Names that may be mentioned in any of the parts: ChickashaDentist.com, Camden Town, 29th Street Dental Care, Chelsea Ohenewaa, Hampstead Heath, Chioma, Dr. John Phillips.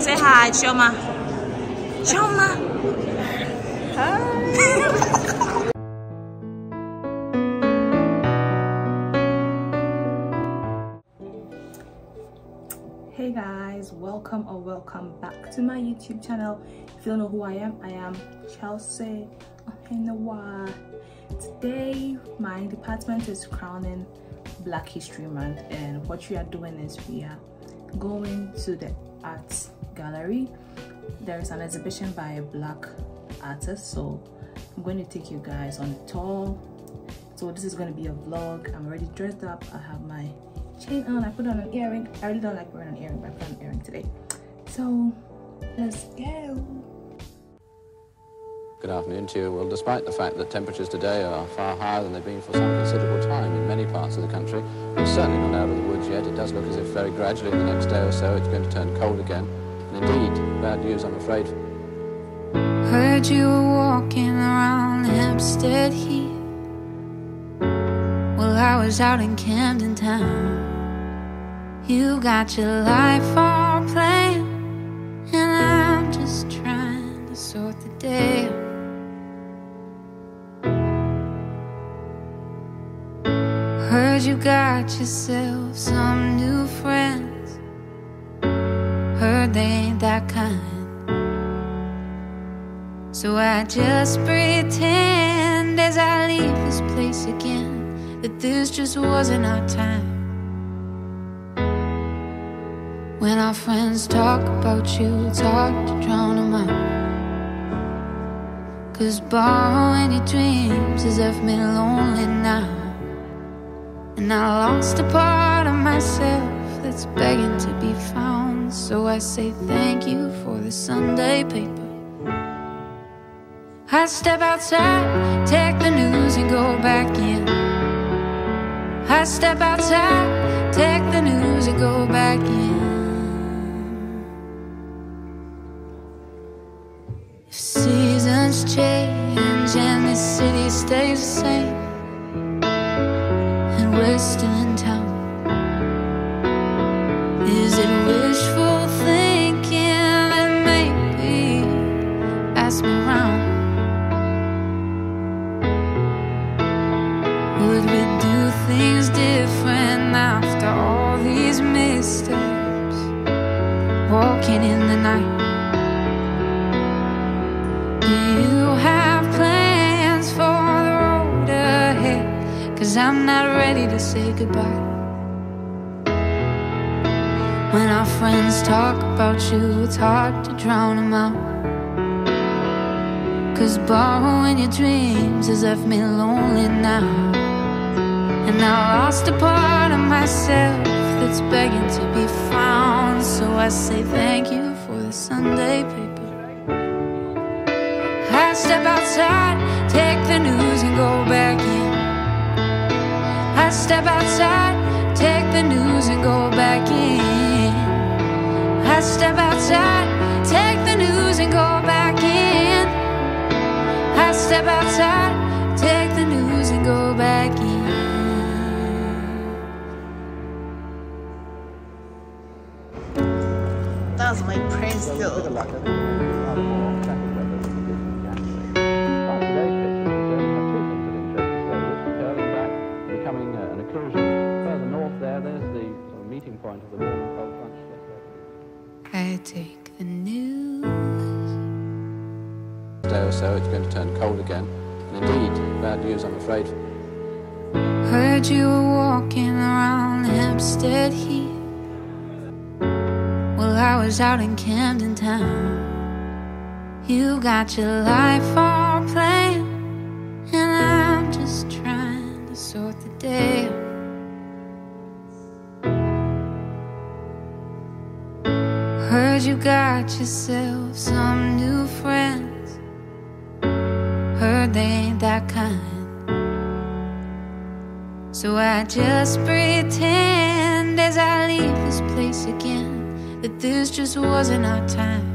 Say hi, Chioma. Chioma. Hi. Hey guys, welcome or welcome back to my YouTube channel. If you don't know who I am Chelsea Ohenewaa. Today my department is crowning Black History Month, and what we are doing is we are going to the art gallery. There is an exhibition by a black artist, so I'm going to take you guys on a tour. So this is going to be a vlog. I'm already dressed up. I have my chain on, I put on an earring. I really don't like wearing an earring, but I put on an earring today. So let's go. Good afternoon to you. Well, despite the fact that temperatures today are far higher than they've been for some considerable time in many parts of the country, we're certainly not out of the woods yet. It does look as if very gradually in the next day or so it's going to turn cold again. And indeed, bad news, I'm afraid. Heard you were walking around Hampstead Heath. Well, I was out in Camden Town. You got your life all planned, and I'm just trying to sort the day out. Heard you got yourself some new friends. Heard they ain't that kind. So I just pretend as I leave this place again that this just wasn't our time. When our friends talk about you, it's hard to drown them out. 'Cause borrowing your dreams has left me lonely now. And I lost a part of myself that's begging to be found. So I say thank you for the Sunday paper. I step outside, take the news and go back in. I step outside, take the news and go back in. Seasons change and the city stays the same, and we're still in town. Is it wishful thinking that maybe pass me round? Would we do things different after all these missteps? Walking in the night. Do you have plans for the road ahead? 'Cause I'm not ready to say goodbye. When our friends talk about you, it's hard to drown them out. 'Cause borrowing your dreams has left me lonely now. And I lost a part of myself that's begging to be found. So I say thank you for the Sunday paper. I step outside, take the news and go back in. I step outside, take the news and go back in. I step outside, take the news and go back in. I step outside, take the news and go back in. That was my praise though. Take the news. Day or so, it's going to turn cold again. And indeed, bad news, I'm afraid. Heard you were walking around Hampstead Heath. Well, I was out in Camden Town. You got your life all planned, and I'm just trying to sort the day out. Heard you got yourself some new friends. Heard they ain't that kind. So I just pretend as I leave this place again that this just wasn't our time.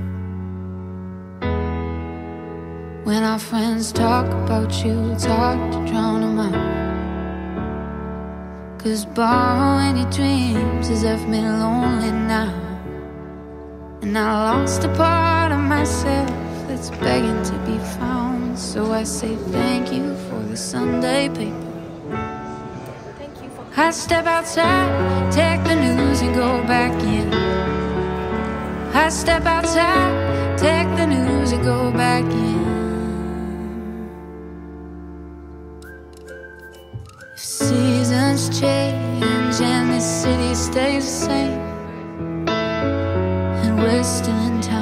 When our friends talk about you, it's hard to drown them out. 'Cause borrowing your dreams has left me lonely now. And And I lost a part of myself that's begging to be found. So I say thank you for the Sunday paper. Thank you for I step outside, take the news and go back in. I step outside, take the news and go back in. If seasons change and the city stays the same, wasting time.